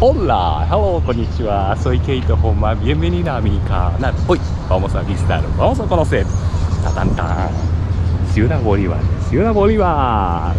Hola, hello, konnichiwa, soy Keito Homma, bienvenida a mi canal. Hoy vamos a visitar, vamos a conocer, ta tan tan, Ciudad Bolívar, Ciudad Bolívar.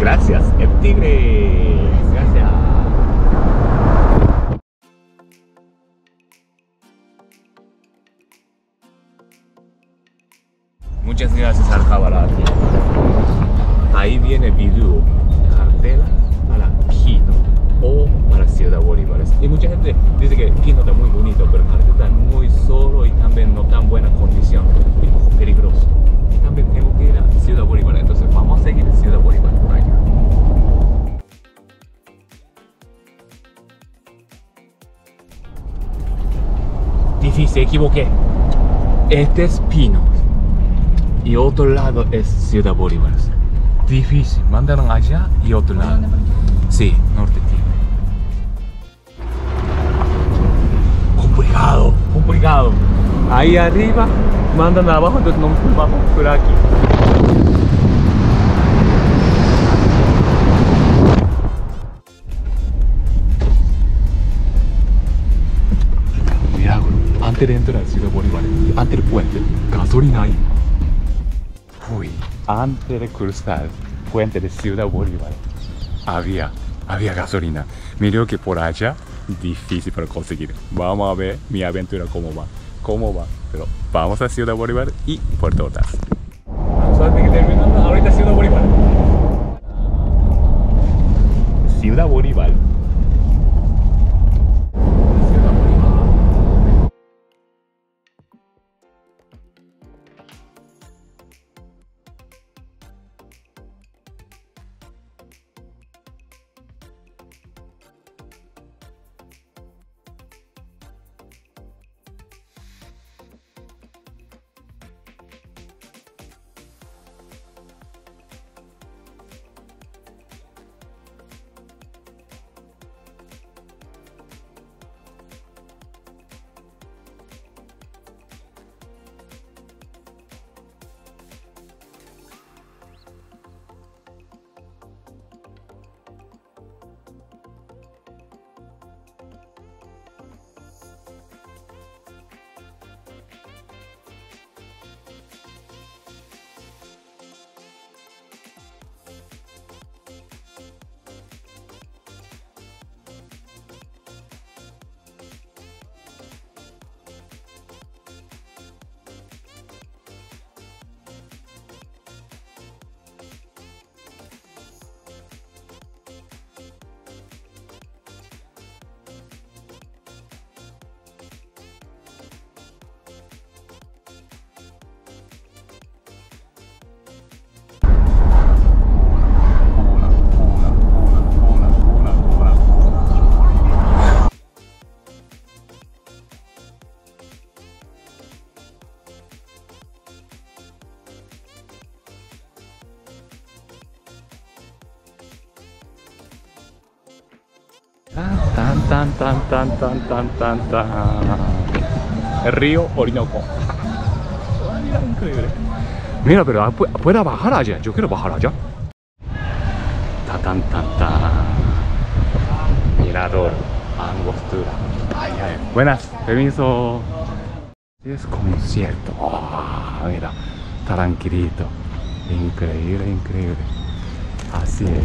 Gracias, el tigre. Gracias. Muchas gracias al camarada. Ahí viene Bidú, cartela para Quito o para Ciudad Bolívar. Y mucha gente dice que Quito está muy bonito, pero cartela muy solo y también no tan buena condición, un poco peligroso. Y también tengo que ir a Ciudad Bolívar, entonces vamos a seguir en Ciudad Bolívar por allá. Difícil, equivoqué. Este es Pino y otro lado es Ciudad Bolívar. Difícil, mandaron allá y otro lado. Sí, norte tiene. Complicado, complicado. Ahí arriba mandan abajo, entonces no vamos por aquí. Mira, antes de entrar a Ciudad Bolívar, antes del puente, gasolina ahí. Uy, antes de cruzar el puente de Ciudad Bolívar, había gasolina. Miró que por allá, difícil para conseguir. Vamos a ver mi aventura cómo va. Pero vamos a Ciudad Bolívar y por todas. Antes que terminando, ahorita Ciudad Bolívar. Ciudad Bolívar. Ciudad Bolívar. El río Orinoco. Mira, increíble. Mira, pero puedo bajar allá. Yo quiero bajar allá. Mirador Angostura. Ay, ay. Buenas, permiso. Es concierto. Oh, mira, tranquilito. Increíble, increíble. Así es.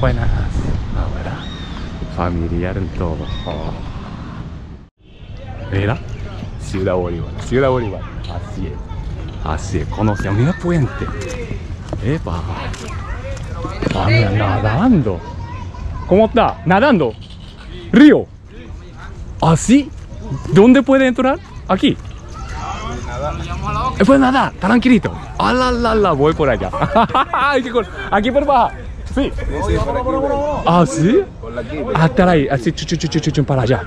Buenas. Ahora. Familiar en todo. Oh. Mira, Ciudad Bolívar, Ciudad Bolívar. Así es, así es. Conocemos, mira el puente. Epa. Ah, mira, nadando. ¿Cómo está? Nadando. Río. ¿Así? ¿Dónde puede entrar? Aquí. Puede nadar, tranquilito. A la, voy por allá. Aquí por baja. Sí. Ah, sí. Hasta ahí, así chuchuchuchuchum para allá.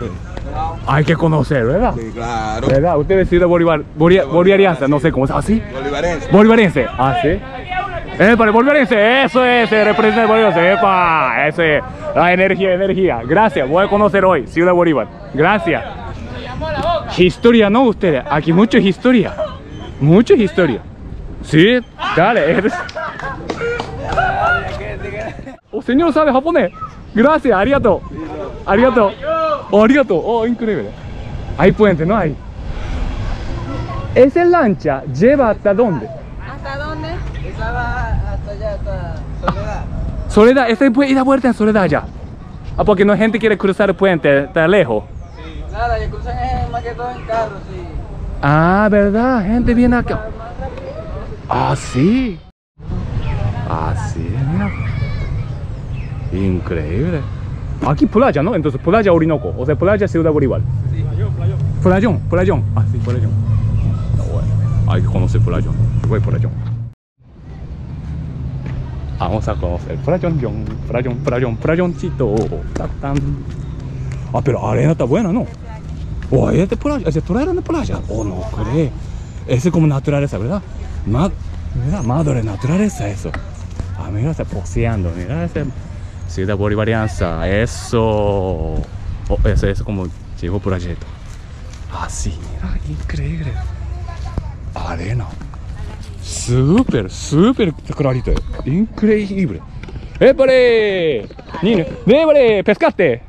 Hay que conocer, ¿verdad? Sí, claro. ¿Verdad? Ustedes Ciudad Bolívar, bolivarianza, no sé cómo es, así. Bolivariense. Bolivariense, así. Bolívarense, eso es, representa el Bolívar, epa, ese, la energía, energía. Gracias, voy a conocer hoy Ciudad Bolívar. Gracias. Historia, ¿no? Ustedes, aquí mucha historia. Mucha historia. Sí, dale. Oh, señor, ¿sabe japonés? Gracias, arigato. Arigato. Oh, arigato. Oh, increíble. Hay puente, ¿no? Hay. ¿Esa lancha lleva hasta dónde? ¿Hasta dónde? Esa va hasta allá, hasta Soledad. Soledad, esa puede ir a vuelta en Soledad allá. Ah, porque no hay gente que quiere cruzar el puente, está lejos. Sí, nada, que cruzan más que todo en carro, sí. Ah, verdad, gente viene acá. Ah, sí. Así es, increíble. Aquí playa, ¿no? Entonces playa Orinoco, o sea, playa Ciudad Bolívar. Sí, playón. Playón, playón. Ah, sí, playón. No, bueno. Hay que conocer playón. Voy playón. Vamos a conocer playoncito. Ah, pero arena está buena, ¿no? Oh, ¿es de playa? ¿Es de playa? Oh, no creo. Ese es como naturaleza, ¿verdad? Mira, madre naturaleza eso. Ah, mira, está poseando, mira ese. Ciudad Bolivarianza, eso. Oh, eso es como llegó proyecto. Ah, sí, mira, increíble. Arena. Súper, súper clarito. Increíble. ¡Épale! Niño, ¡épale! ¿Pescaste?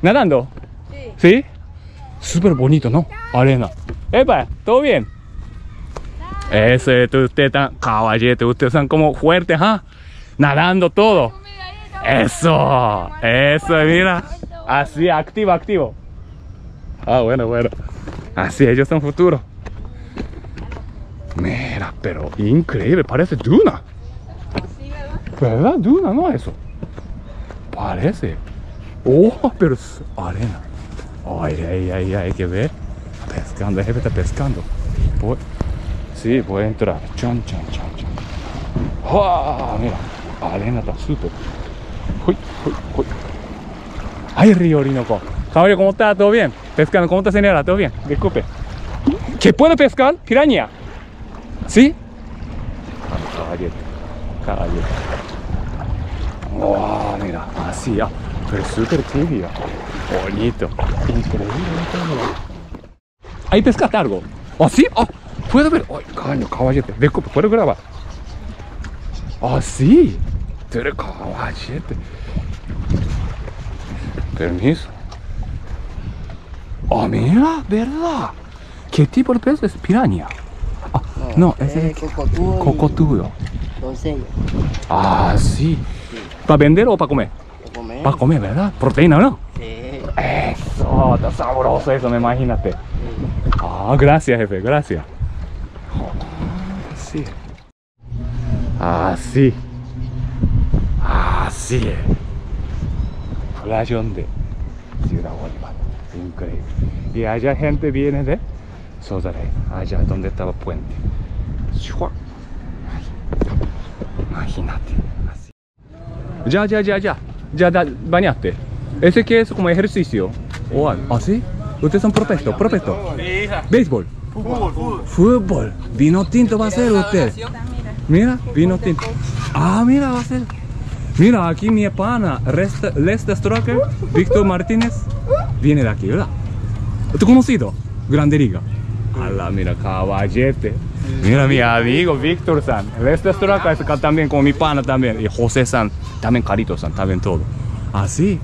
¿Nadando? Sí. ¿Sí? Súper bonito, ¿no? Arena. ¡Epa! ¿Todo bien? Eso, ustedes están caballeros, ustedes son como fuertes, ¿ah? Nadando todo. Eso, eso, mira. Así, activo, activo. Ah, bueno. Así, ellos son futuros. Mira, pero increíble, parece duna. Sí, ¿verdad? ¿Verdad? Duna, ¿no? Eso. Parece. Oh, pero es arena. Ay, hay que ver. Pescando, el jefe está pescando. Voy. Sí, voy a entrar. Chon. Oh, mira, arena está súper. Uy. Ay, río Orinoco. Caballero, ¿cómo está? ¿Todo bien? Pescando, ¿cómo está, señora? ¿Todo bien? Disculpe. ¿Qué puedo pescar? Piraña. ¿Sí? Caballero. Wow, mira, así, ah, pero súper tibia. Bonito. Increíble. Ahí pescaste algo. ¿Ah, sí? Oh, ¿puedo ver? Ay, caño, caballete. Disculpe, ¿puedo grabar? Ah, sí. Pero caballete. Permiso. Oh, mira, ¿verdad? ¿Qué tipo de pez es? Piraña. Ah, no, ese es cocotudo. Ah, sí. ¿Para vender o para comer? Para comer, ¿verdad? Proteína, ¿no? Sí. Eso, está sabroso eso, me imagínate. Ah, gracias, jefe, gracias. Así. Así. Así. Playón de Ciudad Bolívar. Increíble. Y allá gente viene de Sosaré, allá donde estaba el puente. Imagínate. Así. Ya. Ya bañaste. ¿Ese que es como ejercicio? ¿O algo? ¿Ah, sí? ¿Ustedes son protesto? ¿Béisbol? Fútbol. Vino tinto va a ser usted. Mira, vino tinto. Ah, mira, va a ser. Mira, aquí mi pana, Lester Straker, Víctor Martínez, viene de aquí, ¿verdad? ¿Tú conocido? Grande Liga. Ala, mira, caballete. Mira, mi amigo Víctor San. Lester Straker está también con mi pana también. Y José San. También Carito San, también todo. Así.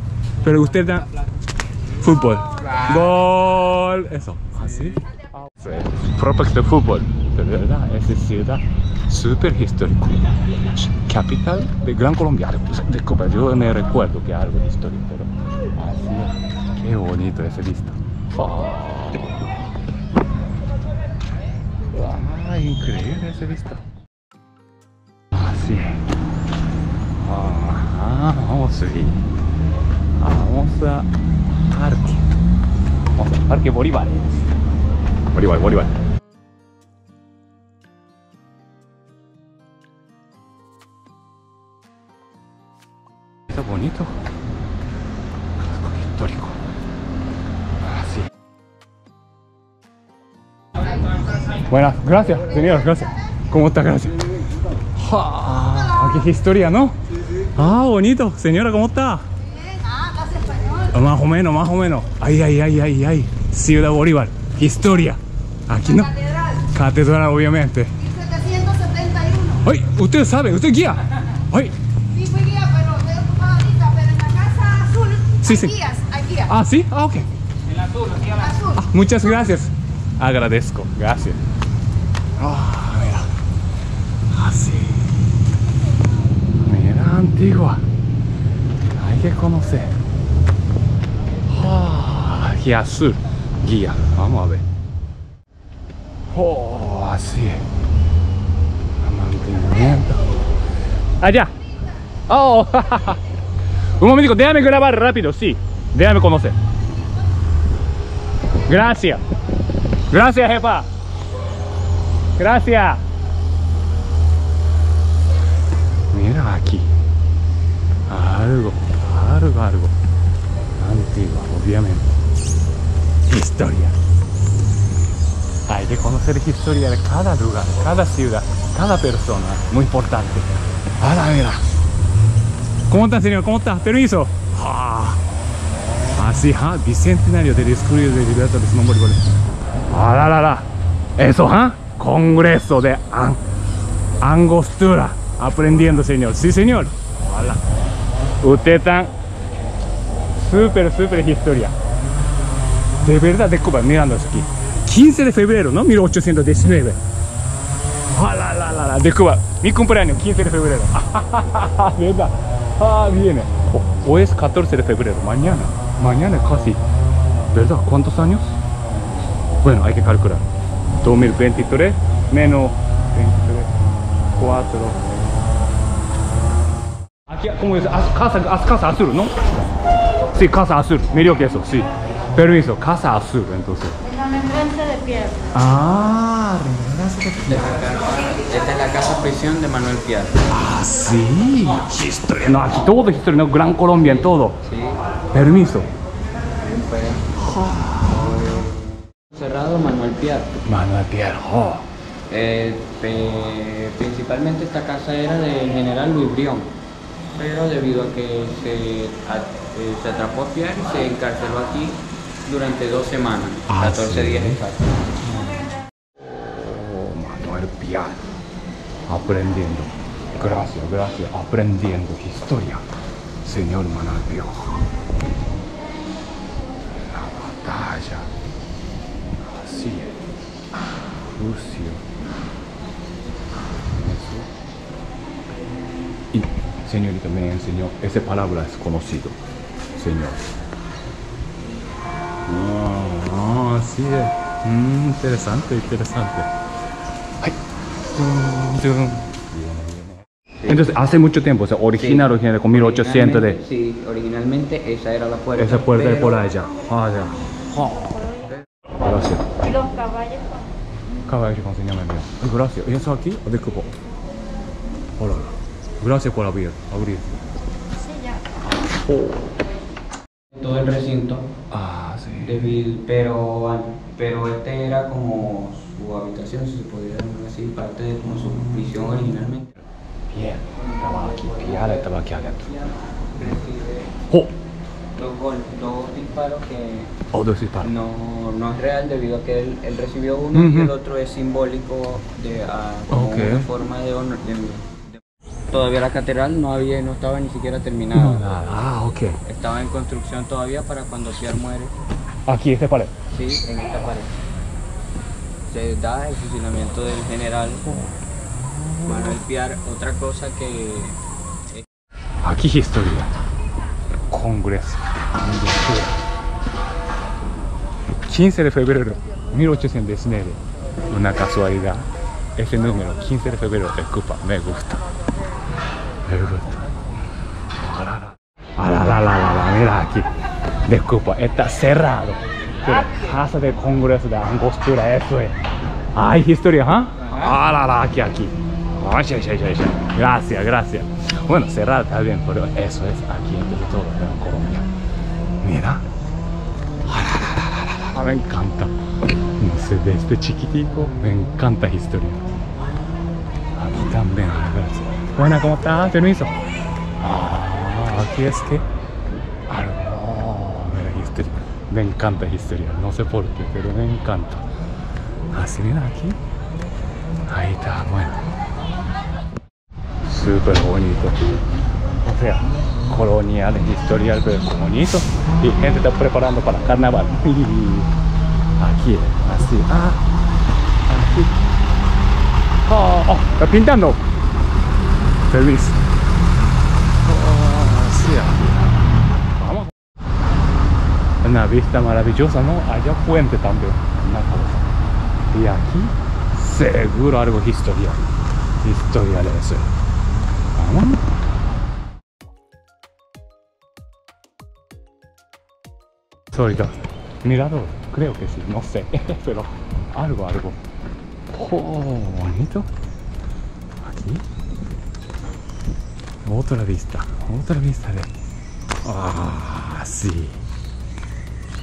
Pero usted da fútbol. Gol. Eso. Así. Prospecto de fútbol. De verdad, esa ciudad súper histórica. Capital de Gran Colombia. Disculpa, yo me recuerdo que algo de historia, pero así. Qué bonito ese vista. Oh. Ah, increíble ese vista. Así. Ah, vamos a ir. Vamos a parque. Vamos a parque Bolívar. Bolívar. Está bonito. Casco histórico. Así. Buenas, gracias, señor, gracias. ¿Cómo está? Gracias. Ja. Es historia, ¿no? Sí, sí. Ah, bonito. Señora, ¿cómo está? Bien, hablas español. Más o menos, más o menos. Ay, ay, ay, ay, ay. Ciudad Bolívar. Historia. Aquí no. Catedral. Catedral, obviamente. 1771. Ay, usted sabe, usted guía. Ay. Sí, fui guía, pero estoy ocupada ahorita, pero en la Casa Azul sí, hay sí. Guías, hay guías. Ah, sí, ah, ok. En la Azul, aquí a la Azul. Ah, muchas gracias. Agradezco, gracias. Ah, mira. Así. Mira, antigua. Hay que conocer. Ah, aquí Azul, guía. Vamos a ver. Oh, así. Mantenimiento. Allá. Oh. Un momentico, déjame grabar rápido, sí. Déjame conocer. Gracias. Gracias, jefa. Gracias. Mira aquí. Algo, algo, algo. Antigua, obviamente. Historia. Hay que conocer la historia de cada lugar, cada ciudad, cada persona. Muy importante. ¡Hala, mira! ¿Cómo está, señor? ¿Cómo está? Permiso. Ah. Así, ¿ah? Bicentenario del descubrimiento de libertad de Simón Bolívar. ¡Ah, la, la, la! Eso, ¿ah? Congreso de Angostura. Aprendiendo, señor. Sí, señor. ¡Hala! Usted tan... súper, súper historia. De verdad, de Cuba, mirando aquí. 15 de febrero, ¿no? 1819. ¡Ah, la, la, la, la! De Cuba. Mi cumpleaños, 15 de febrero. ¡Ah, verdad! ¡Ah, viene! Oh, hoy es 14 de febrero. Mañana. Mañana casi. ¿Verdad? ¿Cuántos años? Bueno, hay que calcular. 2023 menos 24. Aquí, ¿cómo es? Casa Azul, ¿no? Sí, Casa Azul. Medio que eso, sí. Permiso, Casa Azul, entonces. Remembranza de Piar. Ah, remembranza de Piar. Esta es la casa prisión de Manuel Piar. Ah, sí. Historia, no, aquí todo historia, no, Gran Colombia en todo. Sí. Permiso. Sí, pues. Oh. Cerrado Manuel Piar. Manuel Piar, oh. Principalmente esta casa era del general Luis Brión, pero debido a que se atrapó a Piar, se encarceló aquí durante 2 semanas, ah, 14 días exactos. Oh, Manuel Piar, aprendiendo. Gracias, gracias, aprendiendo historia. Señor Manuel Piar. La batalla. Así es. Lucio. Eso. Y señorita me enseñó, esa palabra es conocido. Señor. Oh, oh, así es. Interesante, interesante. Ay. Sí. Entonces, hace mucho tiempo, o sea, original, sí. Original, con 1800 de... Sí, originalmente esa era la puerta. Esa puerta pero... es por allá. Ah, ya. Oh. Gracias. ¿Y los caballos? Caballos, enséñame bien. Ay, gracias. ¿Y eso aquí? ¿O disculpo? Hola, hola. Gracias por abrir. Abrir. Sí, ya. Oh. Todo el recinto, ah, sí. Pero este era como su habitación, si se pudiera decir, parte de como su prisión originalmente. Bien, estaba aquí, Piar estaba aquí adentro. Oh. Dos disparos que... Oh, dos disparos. No es real debido a que él recibió uno y el otro es simbólico de okay. Una forma de honor. Todavía la catedral no estaba ni siquiera terminada. Ah, ok. Estaba en construcción todavía para cuando Piar muere. ¿Aquí, esta pared? Sí, en esta pared. Se da el fusilamiento del general Manuel Piar. Otra cosa que... Aquí historia. Congreso. 15 de febrero, 1819. Una casualidad. Ese número, 15 de febrero, disculpa, me gusta. Me gusta. A la la la la, mira aquí. Disculpa, está cerrado. Pero casa de Congreso de Angostura, eso es. Ay, historia, ¿ah? ¿Eh? A la la, aquí, aquí. Gracias, gracias. Bueno, cerrado está bien, pero eso es aquí en todo en Colombia. Mira. A la la la la la, me encanta. No sé, de este chiquitico, me encanta historia. A mí también, gracias. Buena, ¿cómo estás? Permiso. Aquí es que... me encanta Histeria, no sé por qué, pero me encanta. Así, mira aquí. Ahí está, bueno. Súper bonito. O sea, colonial, historial, pero bonito. Y gente está preparando para carnaval. Aquí, así. Ah, aquí. Oh, oh, está pintando. Feliz. Oh, así, aquí. Vamos. Una vista maravillosa, ¿no? Allá puente también. Una cosa. Y aquí. Seguro algo historial. Historial eso. Vamos. Solito. Mirador. Creo que sí. No sé. Pero algo, algo. Oh, bonito. Aquí. Otra vista. Otra vista de... Ah, sí.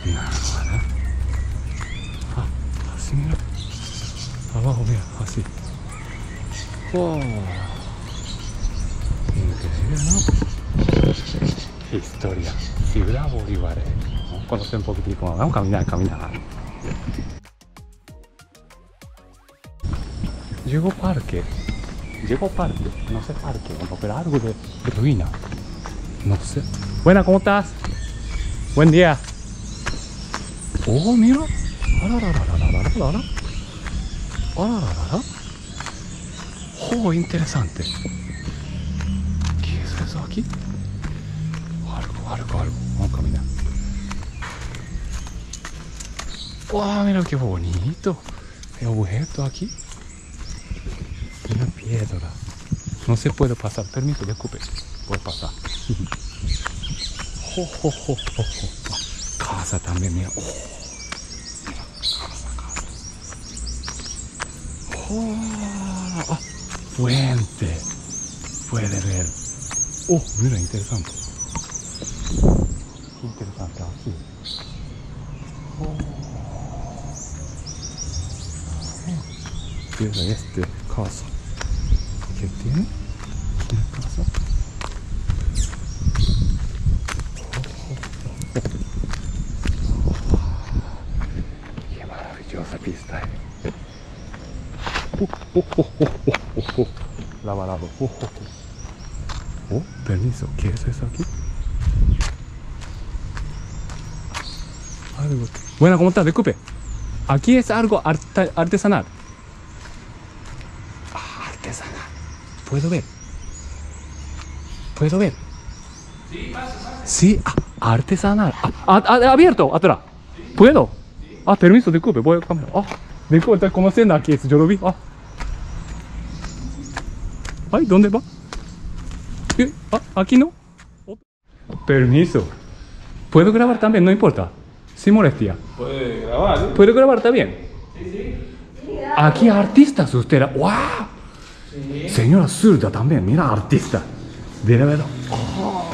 Nada. Ah, así mira. Abajo, mira, así. ¡Wow! Increíble, ¿no? Historia. Ciudad Bolívar. Vamos a conocer un poquitico. Vamos a caminar, caminar. Llegó parque. Llegó parque. No sé parque, pero algo de ruina. No sé. Buena, ¿cómo estás? Buen día. Oh, mira. Oh, interesante. ¿Qué es eso aquí? Algo, algo, algo. Vamos a caminar. Wow, mira qué bonito. El objeto aquí. Una piedra. No se puede pasar. Permiso, disculpe. Puedo pasar. Oh, oh, oh, oh, oh. Casa también, mira. Oh. Oh, oh, puente, puede ver. Oh, mira, interesante. Interesante, así. Oh. Mira este caso. ¿Qué tiene? ¿Tiene caso? Oh, oh, oh. Qué maravillosa pista, eh. Lava, lava. Oh, permiso, ¿qué es eso aquí? Algo. Bueno, ¿cómo estás? Disculpe. Aquí es algo artesanal. Ah, artesanal. ¿Puedo ver? ¿Puedo ver? Sí, pasa, pasa. Sí, ah, artesanal. Abierto, atrás. Sí. ¿Puedo? Sí. Ah, permiso, disculpe, voy a cambiar. Oh. Disculpe, ¿cómo se llama aquí? Yo lo vi. Ah. Ay, ¿dónde va? Ah, aquí no. Permiso. ¿Puedo grabar también? No importa. Sin molestia. Puede grabar. ¿Eh? ¿Puedo grabar también? Sí, sí. Aquí artistas usted. ¡Wow! Sí. Señora zurda también. Mira, artista. De la verdad. Oh.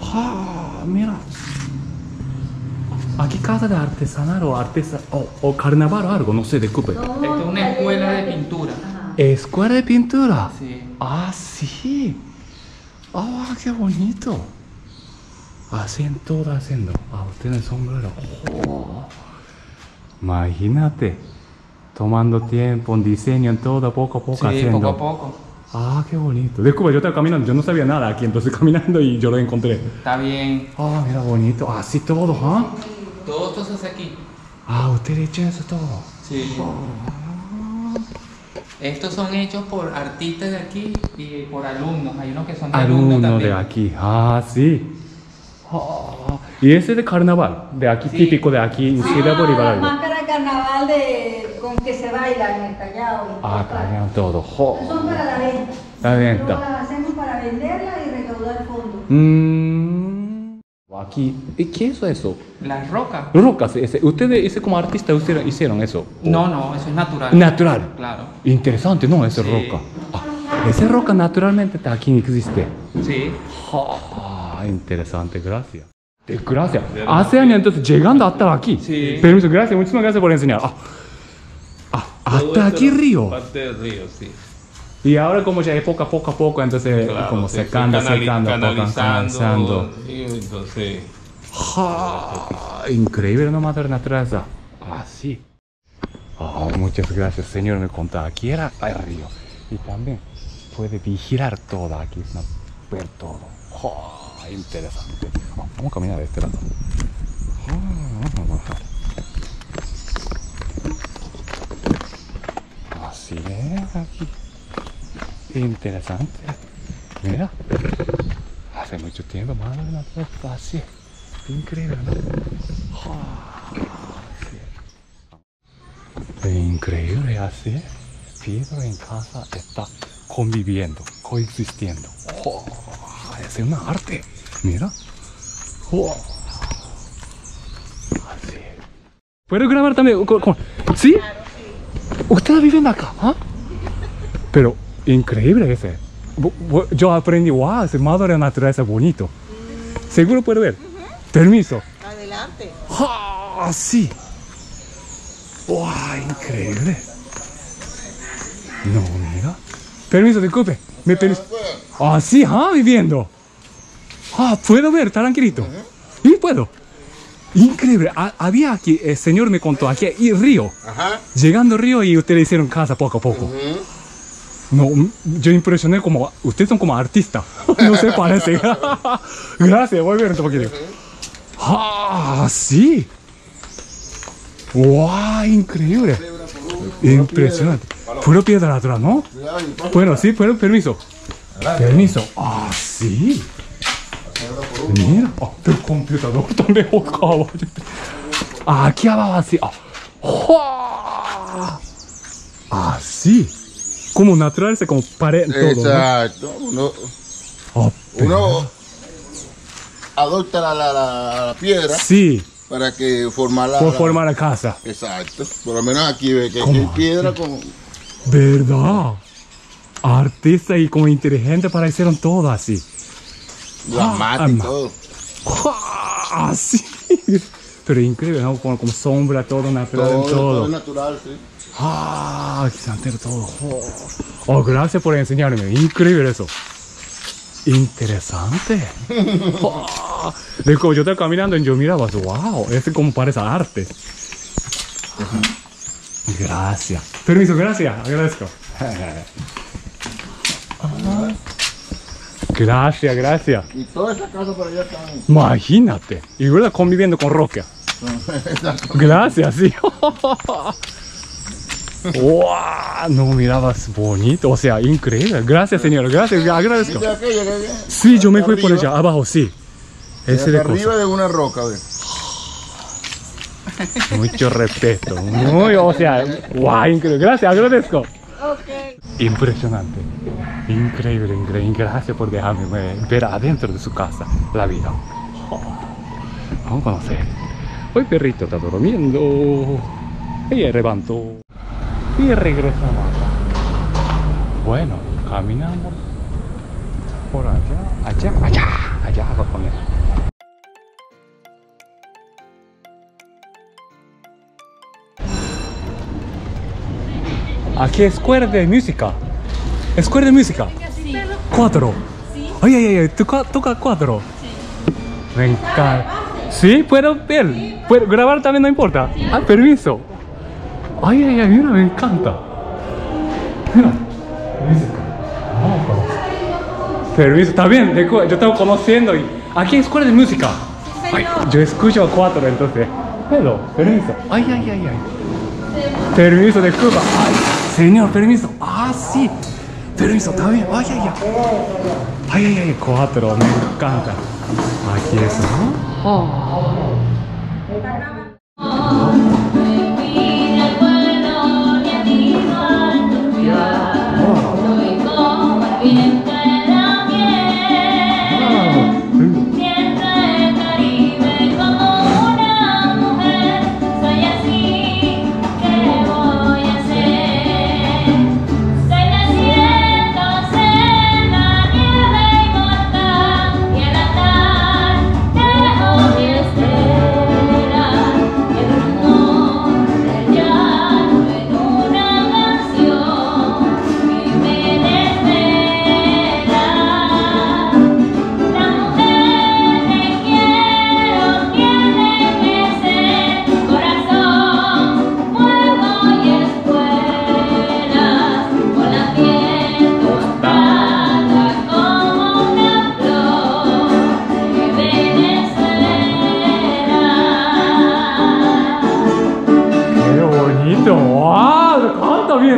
Oh, mira. Aquí casa de artesanal o carnaval o algo, no sé, disculpe. Esta es una escuela de pintura. Ajá. ¿Escuela de pintura? Sí. Ah, sí. Ah, oh, qué bonito. Hacen todo haciendo. Ah, ustedes sombrero. Oh. Imagínate. Tomando tiempo, un diseño en todo, poco a poco sí, haciendo. Sí, poco a poco. Ah, qué bonito. Disculpe, yo estaba caminando, yo no sabía nada aquí, entonces caminando y yo lo encontré. Está bien. Ah, oh, mira, bonito. Así todo, ¿ah? ¿Eh? Todo esto se hace aquí. Ah, usted hecho eso todo. Sí. Oh. Estos son hechos por artistas de aquí y por alumnos. Hay unos que son de alumnos de aquí. Ah, sí. Oh. Y ese es de carnaval, de aquí, sí. Típico de aquí en Ciudad Bolívar. La máscara de carnaval con que se baila en el Callao. Ah, Callao todo. Oh. Son para la venta. La venta. La hacemos para venderla y recaudar fondos. Aquí, ¿qué es eso? Las rocas. Rocas, ese. Ustedes ese como artistas ustedes hicieron eso. No, no, eso es natural. Natural. Claro. Interesante, ¿no? Esa sí. Roca. Ah, esa roca naturalmente está aquí existe. Sí. Ah, interesante, gracias. Gracias. Hace años entonces llegando hasta aquí. Sí. Permiso, gracias, muchísimas gracias por enseñar. Ah, hasta aquí río. Parte del río, sí. Y ahora como ya es poco a poco, entonces claro, como secando. Sí, entonces... ¡Ja! Increíble nomás de la naturaleza. Así. Oh, muchas gracias, señor, me contaba. Aquí era el río. Y también puede vigilar todo aquí, ver todo. Oh, interesante. Oh, vamos a caminar de este lado. Oh, vamos a bajar. Así es, aquí. Interesante. Mira. Hace mucho tiempo, madre de la puerta, así. Increíble, ¿no? Oh, así. Increíble, así. Piedra en casa está conviviendo, coexistiendo. Oh, es una arte. Mira. Oh. Así. ¿Puedo grabar también? ¿Sí? Ustedes viven acá, ¿ah? Pero increíble ese. Yo aprendí, wow, ese madre de la naturaleza es bonito. Seguro puedo ver. Permiso. Adelante. ¡Ah, sí! ¡Wow, increíble! No, mira. Permiso, disculpe. ¿Me permiso? Ah, sí, ah, viviendo. Ah, puedo ver, tranquilito. Sí, puedo. Increíble, había aquí, el señor me contó, aquí hay río. Ajá. Llegando río y ustedes hicieron casa poco a poco. No, yo impresioné como, ustedes son como artistas, no se parecen. Gracias, voy a ver un poquito. ¡Ah, sí! ¡Wow, increíble! Impresionante. Puro piedra natural, ¿no? Bueno, sí, pero permiso. Permiso. ¡Ah, sí! Mira, el computador también jugaba. Aquí abajo así. Así. Como natural se compare todo. Exacto. ¿No? Uno adopta la piedra. Sí. Para que formar la casa. Exacto. Por lo menos aquí ve que hay piedra con... ¿Verdad? Artista y como inteligente parecieron todo así. La mata y todo. Así. Pero increíble, ¿no? Como sombra, todo natural. Todo natural, sí. Ah, santero todo. Oh, gracias por enseñarme. Increíble eso. Interesante. De como yo estaba caminando y yo miraba, wow, este como parece arte. Gracias. Permiso, gracias. Agradezco. Gracias, gracias. Y toda esa casa por allá está. Imagínate. Y verdad conviviendo con roca. Gracias, sí. ¡Wow! No mirabas bonito, o sea, increíble. Gracias, señor, gracias, agradezco. Sí, yo me fui por allá, abajo, sí. Ese de arriba de una roca, a ver. Mucho respeto, muy, o sea, wow, increíble. Gracias, agradezco. Impresionante, increíble, increíble. Gracias por dejarme ver adentro de su casa la vida. Vamos a conocer. Hoy perrito está durmiendo. Ella levantó. Y regresamos. Bueno, caminamos por allá a comer. Aquí escuela de música. Escuela de música. Sí. 4. Sí. Ay, toca 4. Sí. Me encanta. Sí, puedo ver. Sí, puedo grabar también, no importa. Sí. Ah, permiso. Ay, mira, me encanta. Mira, música. No, permiso, está bien, yo estaba conociendo. Y aquí hay escuela de música. Ay, yo escucho 4, entonces. Pero, permiso. Ay. Permiso, disculpa. Ay, señor, permiso. Ah, sí. Permiso, está bien. Ay, 4, me encanta. Aquí es, ¿no?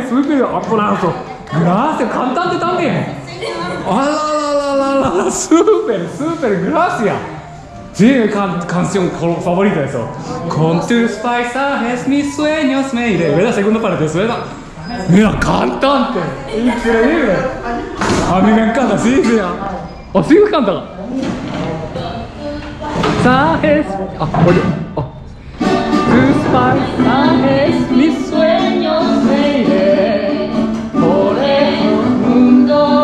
súper aplauso. Gracias, cantante también. ¡Ah, súper, súper, gracias! Sí, mi canción favorita eso. Con tus paisajes, mis sueños me iré. Ve la segunda parte, suena. Mira, cantante. Increíble. A mí me encanta, sí, mira. ¿O sí me canta? Paisajes. Ah, oye. Oh. Tus paisajes, mis sueños me iré. Por el mundo.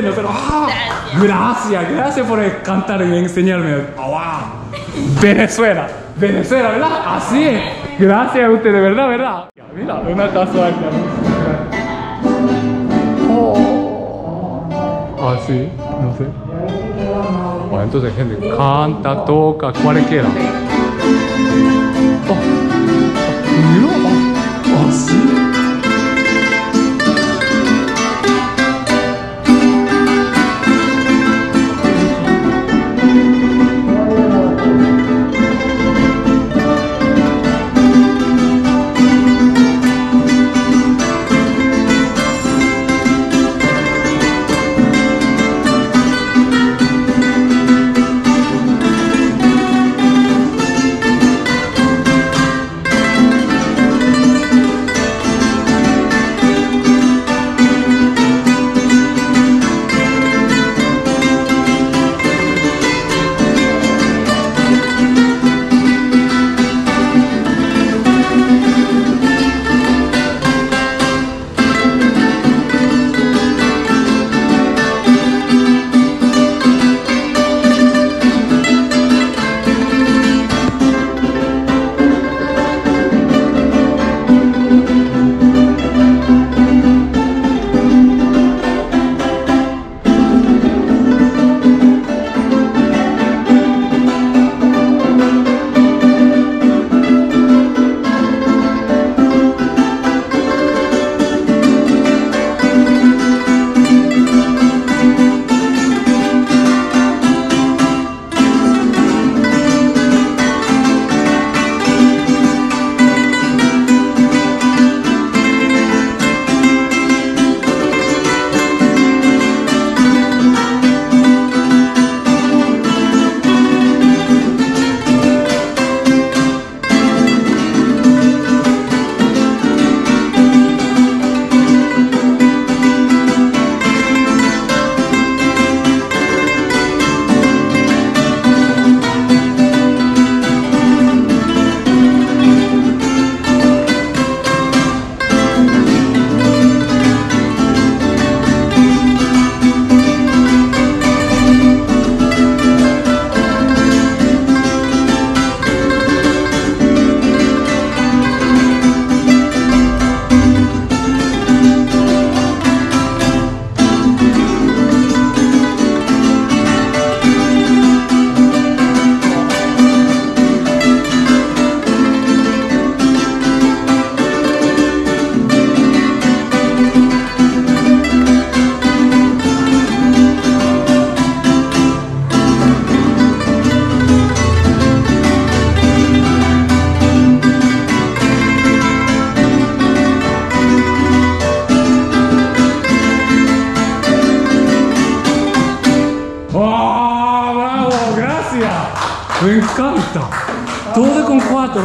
Pero, gracias, gracias por cantar y enseñarme. Oh, wow. Venezuela, Venezuela, ¿verdad? Así es. Gracias a ustedes, ¿verdad? ¿Verdad? Mira, una casual. Oh. Así, no sé. Bueno, entonces gente canta, toca, cualquiera. Oh. Mira, oh. Así.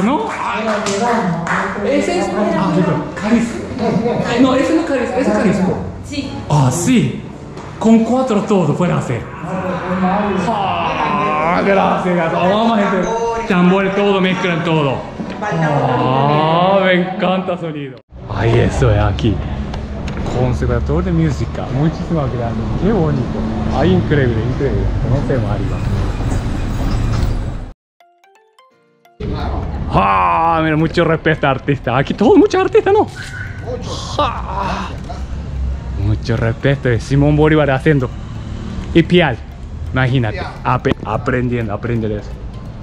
Víctor, ¿no? Ese es... Ah, Carisco. No, ese no es Carisco, ese es Carisco. Sí. Ah, sí. Con 4 todo pueden hacer. Ah, gracias. Vamos, gente. Tambor, todo, mezclan todo. Ah, me encanta el sonido. Ahí eso es aquí. Conservador de música, muchísimas gracias, qué bonito, ay, increíble, increíble, no se va arriba. Ah, mira, mucho respeto a artistas, aquí todos muchos artistas, ¿no? Ah, mucho respeto de Simón Bolívar haciendo, y Piar, imagínate, aprendiendo eso.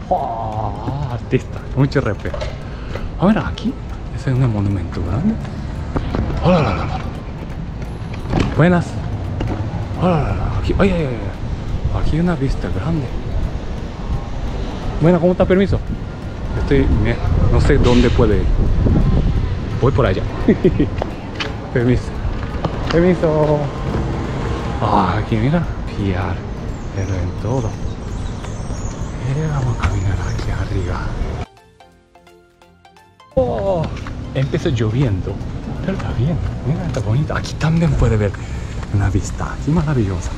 Ah, artista, mucho respeto. A ver, aquí, ese es un monumento grande. Hola, hola, hola. Buenas. Hola, aquí, ay, ay, ay. Aquí hay una vista grande. Bueno, ¿cómo está? Permiso. Estoy, no sé dónde puede ir. Voy por allá. Permiso. Permiso. Ah, aquí mira. Piar. Pero en todo. Vamos a caminar aquí arriba. Oh, empezó lloviendo. Pero está bien, mira, está bonito. Aquí también puede ver una vista aquí maravillosa.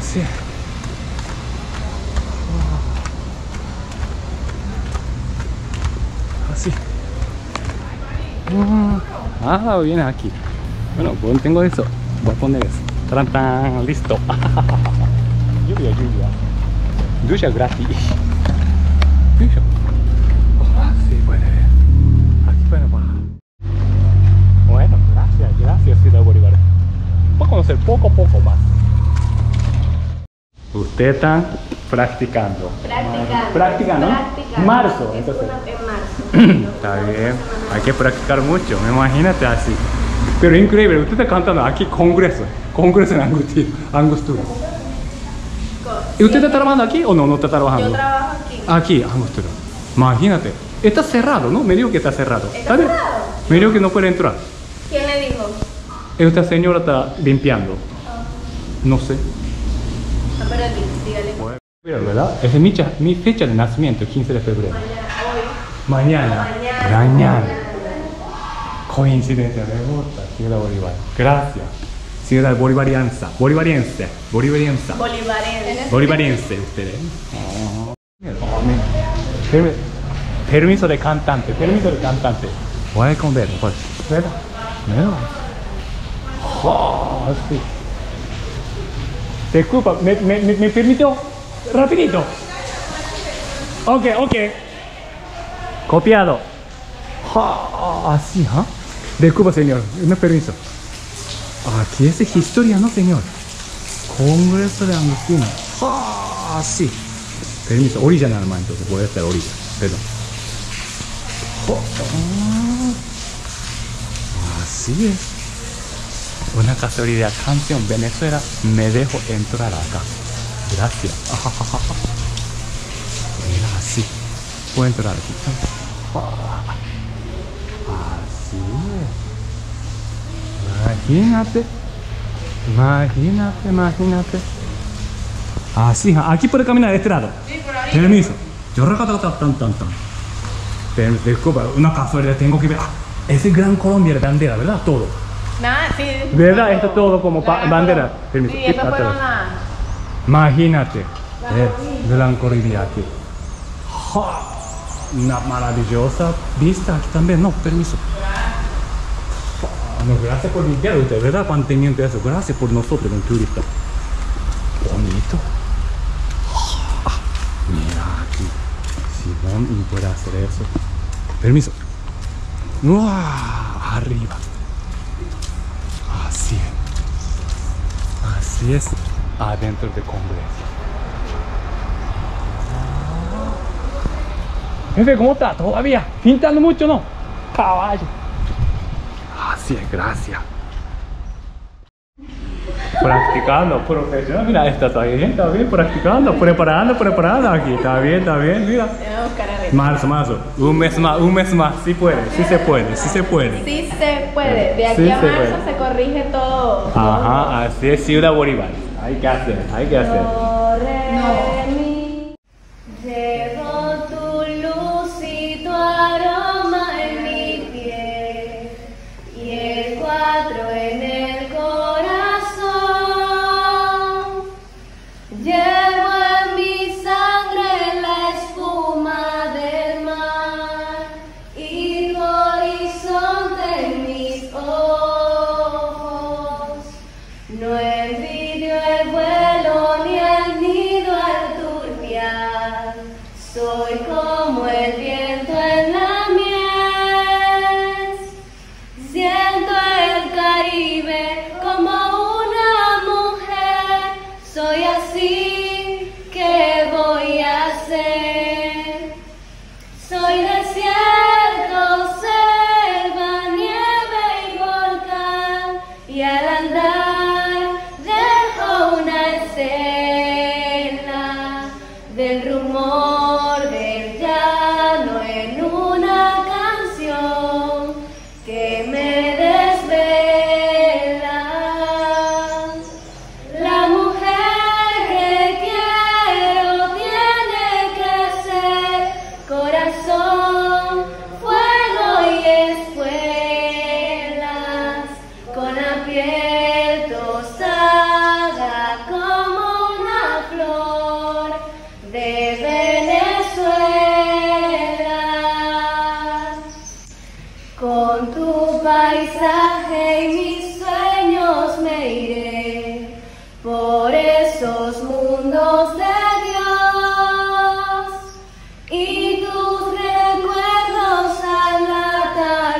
Sí. Así. Ah, viene aquí. Bueno, pues tengo eso. Voy a poner eso. Tan, tan, listo. Lluvia, lluvia. Ducha gratis. Ducha. Ciudad Bolívar. Voy a conocer poco a poco más. Usted está practicando. Practicando. Marzo. Entonces. En marzo. Está bien. Hay que practicar mucho. Imagínate así. Pero increíble. Usted está cantando aquí Congreso. Congreso en Angostura. ¿Y usted está trabajando aquí o no? No está trabajando. Yo trabajo aquí. Aquí, Angostura. Imagínate. Está cerrado, ¿no? Me dijo que está cerrado. ¿Está bien? Me dijo que no puede entrar. ¿Quién le dijo? Esta señora está limpiando. Oh. No sé. No, pero dígale. Mira, ¿verdad? Esa es mi fecha de nacimiento, 15 de febrero. Mañana. Hoy. Mañana. Coincidencia, me gusta. Ciudad Bolívar. Gracias. Ciudad Bolivarianza. Bolivariense, ustedes. Oh. Permiso de cantante. Voy a comer, pues. ¿Verdad? No. Oh, sí. Disculpa, ¿me permito? Rapidito. Ok. Copiado. Oh, así, ¿ah? Disculpa, señor. No permiso. Aquí es historia, ¿no, señor? Congreso de Angostura. Oh, así. Permiso. Orilla nada más, entonces. Puede estar orilla. Perdón. Oh, así es. Una casualidad, canción Venezuela, me dejo entrar acá. Gracias. Mira, así. Puedo entrar aquí. Así es. Imagínate. Así, aquí puede caminar de este lado. Sí, por ahí. Permiso. Yo recataba tan. Disculpa, una casualidad, tengo que ver. Ah, ese Gran Colombia de bandera, ¿verdad? Todo. Nada, sí. ¿Verdad? Esto todo como bandera. Permiso. Sí, esto fueron las... Imagínate. Gran Colombia aquí. ¡Ja! Una maravillosa vista aquí también. No, permiso. No, gracias por limpiar usted, ¿verdad? Manteniendo eso. Gracias por nosotros, los turistas. Bonito. Ah, mira aquí. Simón y puede hacer eso. Permiso. ¡Uah! Arriba. Así es, adentro del Congreso. Jefe, ¿cómo está? ¿Todavía? ¿Pintando mucho, no? Caballo. Así es, gracias. Practicando, profesional. Mira, está bien, practicando, preparando aquí. Está bien, mira. Marzo. Un mes más. Sí se puede. De aquí a marzo se corrige todo. Ajá, así es Ciudad Bolívar. Hay que hacer. Llevo tu luz. Con tu paisaje y mis sueños me iré por esos mundos de Dios, y tus recuerdos al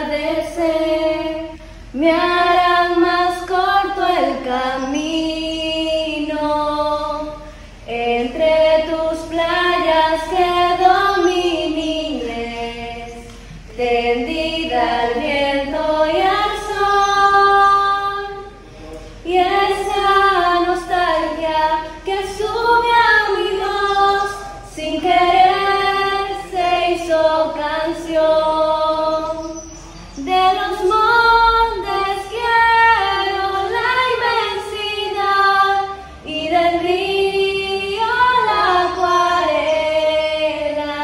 atardecer me harán más corto el camino entre tus playas que dominaré, tendida al viento y al sol, y esa nostalgia que sube a mi voz sin querer se hizo canción. De los montes quiero la inmensidad y del río la acuarela,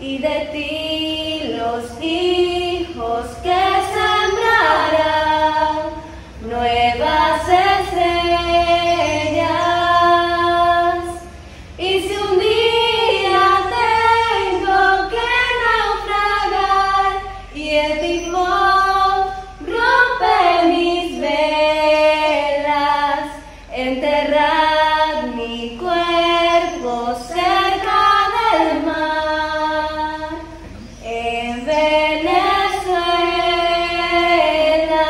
y de ti los hijos que sembrarán nuevas estrellas. Y si un día tengo que naufragar y el tifón rompe mis velas, enterrad mi cuerpo cerca del mar, en Venezuela.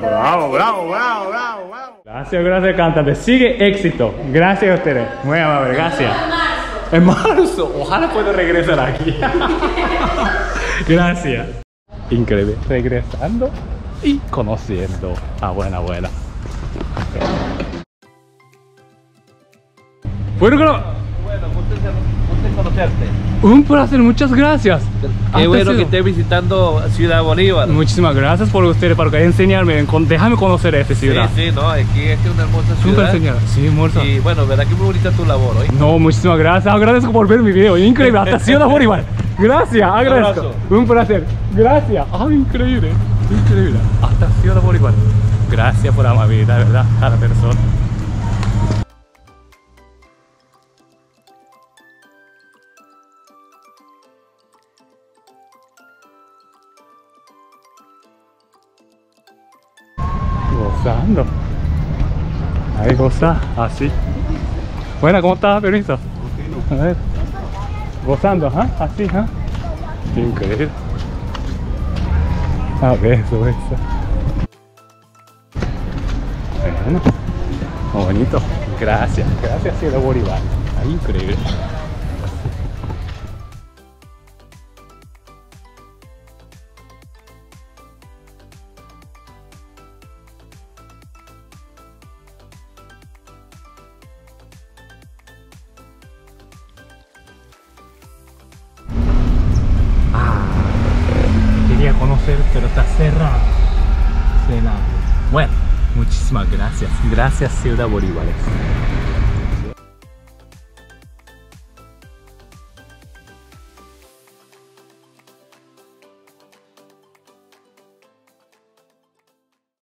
Bravo, bravo, bravo, bravo, bravo. Gracias, gracias, cantante. Sigue éxito. Gracias a ustedes. Muy amable, gracias. En marzo, ojalá pueda regresar aquí. Gracias. Increíble. Regresando y conociendo a buena abuela. Bueno, Bueno, gusto conocerte. un placer, muchas gracias. Qué bueno que esté visitando Ciudad Bolívar. Muchísimas gracias por ustedes, para enseñarme, déjame conocer esta ciudad. Sí, sí, no, aquí es una hermosa ciudad. Súper señora, sí, hermosa. Y bueno, verdad que muy bonita tu labor hoy. No, muchísimas gracias, agradezco por ver mi video, increíble, hasta Ciudad Bolívar. Gracias, agradezco. Un placer, gracias. Ah, increíble, increíble, hasta Ciudad Bolívar. Gracias por la amabilidad, verdad, cada persona. Gozando. Ahí goza, así. Buena, ¿cómo estás? Permiso. A ver. Gozando, ¿ah? Así, ¿ah? Increíble. A ver, eso, eso. Bueno, bonito. Gracias, gracias, Ciudad Bolívar. Ahí, increíble. Pero está cerrado. Bueno, muchísimas gracias. Gracias, Ciudad Bolívar.